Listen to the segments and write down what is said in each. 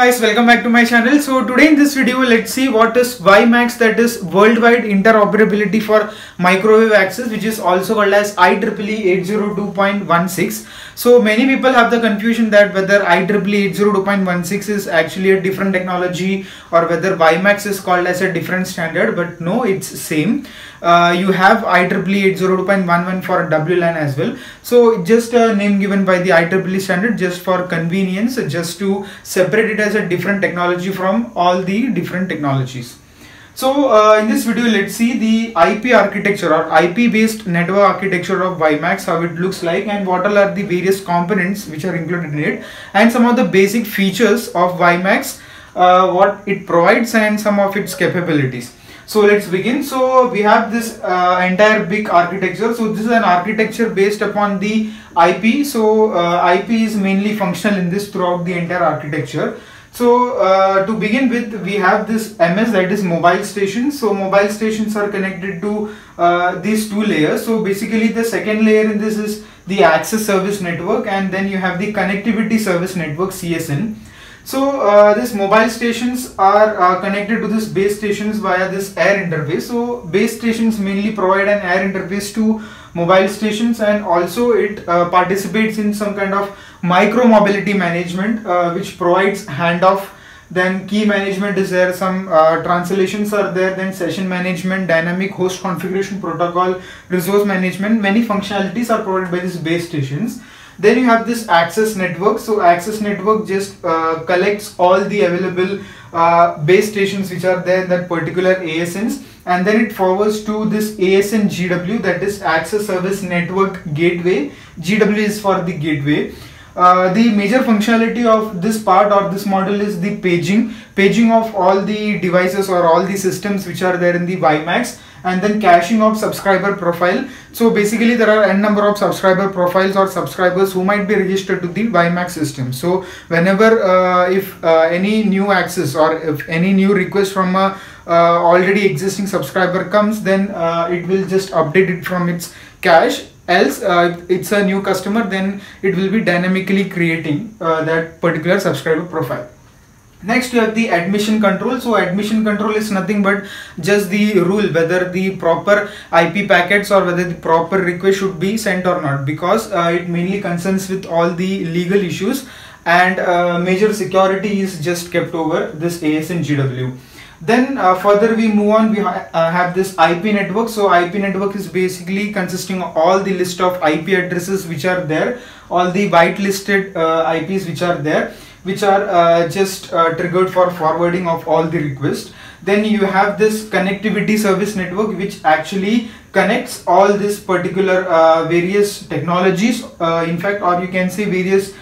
Guys, welcome back to my channel. So today in this video let's see what is WiMAX, that is worldwide interoperability for microwave access, which is also called as IEEE 802.16. so many people have the confusion that whether IEEE 802.16 is actually a different technology or whether WiMAX is called as a different standard, but no, it's same. You have IEEE 802.11 for WLAN as well, so just a name given by the IEEE standard just for convenience, just to separate it as a different technology from all the different technologies. So in this video let's see the IP architecture or IP based network architecture of WiMAX, how it looks like and what all are the various components which are included in it, and some of the basic features of WiMAX, what it provides and some of its capabilities. So let's begin. So we have this entire big architecture. So this is an architecture based upon the IP. So IP is mainly functional in this throughout the entire architecture. So to begin with, we have this MS, that is mobile stations. So mobile stations are connected to these two layers. So basically the second layer in this is the access service network, and then you have the connectivity service network, CSN. So these mobile stations are connected to this base stations via this air interface. So base stations mainly provide an air interface to mobile stations, and also it participates in some kind of micro mobility management, which provides handoff. Then key management is there, some translations are there, then session management, dynamic host configuration protocol, resource management, many functionalities are provided by these base stations. Then you have this access network. So access network just collects all the available base stations which are there in that particular ASNs, and then it forwards to this ASN GW, that is access service network gateway. GW is for the gateway. The major functionality of this part or this model is the paging of all the devices or all the systems which are there in the WiMAX, and then caching of subscriber profile. So basically there are n number of subscriber profiles or subscribers who might be registered to the WiMAX system. So whenever if any new access or if any new request from a already existing subscriber comes, then it will just update it from its cache. Else if it's a new customer, then it will be dynamically creating that particular subscriber profile. Next you have the admission control. So admission control is nothing but just the rule whether the proper IP packets or whether the proper request should be sent or not, because it mainly concerns with all the legal issues, and major security is just kept over this ASN GW. Then further we move on, we have this IP network. So IP network is basically consisting of all the list of IP addresses which are there, all the whitelisted IPs which are there, which are just triggered for forwarding of all the requests. Then you have this connectivity service network, which actually connects all this particular various technologies, in fact, or you can say various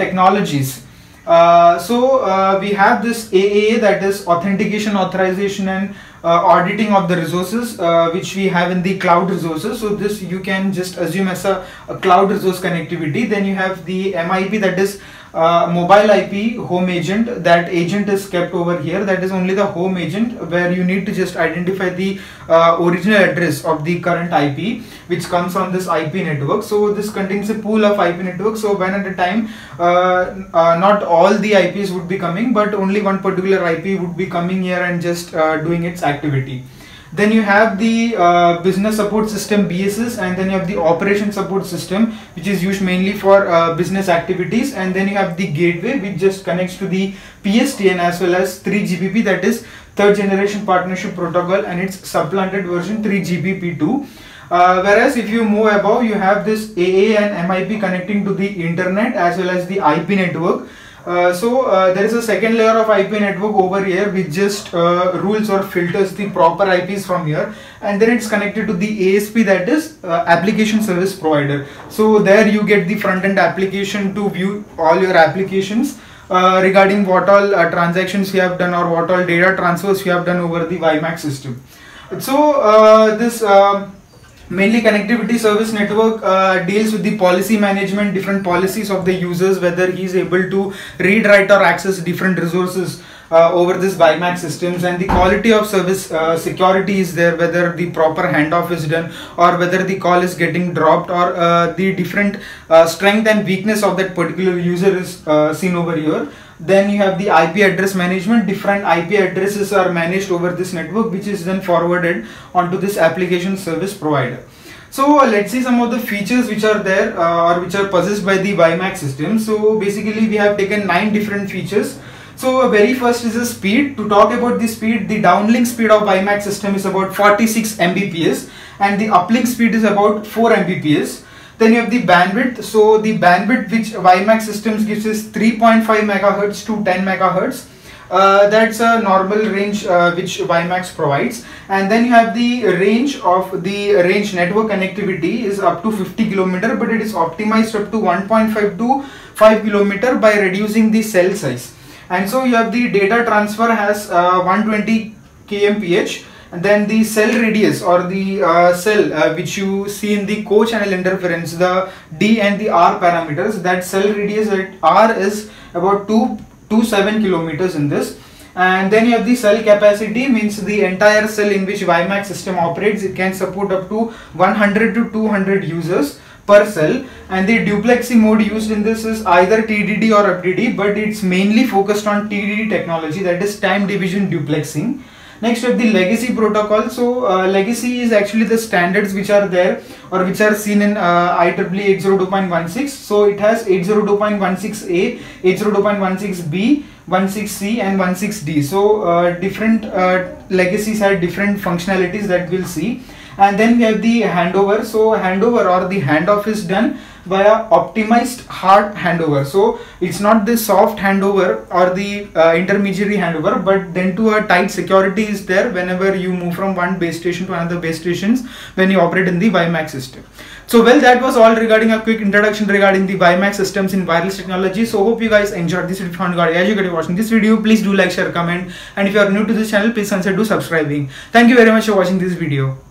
technologies. We have this AAA, that is authentication, authorization and auditing of the resources, which we have in the cloud resources. So this you can just assume as a cloud resource connectivity. Then you have the MIP, that is mobile IP home agent. That agent is kept over here, that is only the home agent, where you need to just identify the original address of the current IP which comes on this IP network. So this contains a pool of IP network, so when at a time not all the IPs would be coming, but only one particular IP would be coming here and just doing its activity. Then you have the business support system, BSS, and then you have the operation support system, which is used mainly for business activities. And then you have the gateway, which just connects to the PSTN as well as 3GPP, that is third generation partnership protocol, and it's supplanted version 3GPP2. Whereas if you move above, you have this AA and MIP connecting to the internet as well as the IP network. There is a second layer of IP network over here, which just rules or filters the proper IPs from here, and then it's connected to the ASP, that is application service provider. So there you get the front-end application to view all your applications regarding what all transactions you have done or what all data transfers you have done over the WiMAX system. So mainly connectivity service network deals with the policy management, different policies of the users, whether he is able to read, write or access different resources over this WiMAX systems, and the quality of service security is there, whether the proper handoff is done or whether the call is getting dropped, or the different strength and weakness of that particular user is seen over here. Then you have the IP address management. Different IP addresses are managed over this network, which is then forwarded onto this application service provider. So let's see some of the features which are there or which are possessed by the WiMAX system. So basically we have taken 9 different features. So very first is the speed. To talk about the speed, the downlink speed of WiMAX system is about 46 Mbps and the uplink speed is about 4 Mbps. Then you have the bandwidth. So the bandwidth which WiMAX systems gives is 3.5 MHz to 10 MHz. That's a normal range which WiMAX provides, and then you have the range of the range network connectivity is up to 50 km, but it is optimized up to 1.5 to 5 km by reducing the cell size. And so you have the data transfer has 120 kmph, and then the cell radius or the cell which you see in the co-channel interference, the D and the R parameters, that cell radius at R is about 2.27 km in this. And then you have the cell capacity, means the entire cell in which WiMAX system operates, it can support up to 100 to 200 users per cell. And the duplexing mode used in this is either TDD or FDD, but it's mainly focused on TDD technology, that is time division duplexing. Next we have the legacy protocol. So legacy is actually the standards which are there or which are seen in IEEE 802.16. So it has 802.16a, 802.16b, 16c and 16d. So different legacies have different functionalities that we'll see. And then we have the handover. So handover or the handoff is done via optimized hard handover. So it's not the soft handover or the intermediary handover, but then to a tight security is there whenever you move from one base station to another base stations when you operate in the WiMAX system. So well, that was all regarding a quick introduction regarding the WiMAX systems in wireless technology. So hope you guys enjoyed this video. As you guys are watching this video, please do like, share, comment, and if you are new to this channel, please consider subscribing. Thank you very much for watching this video.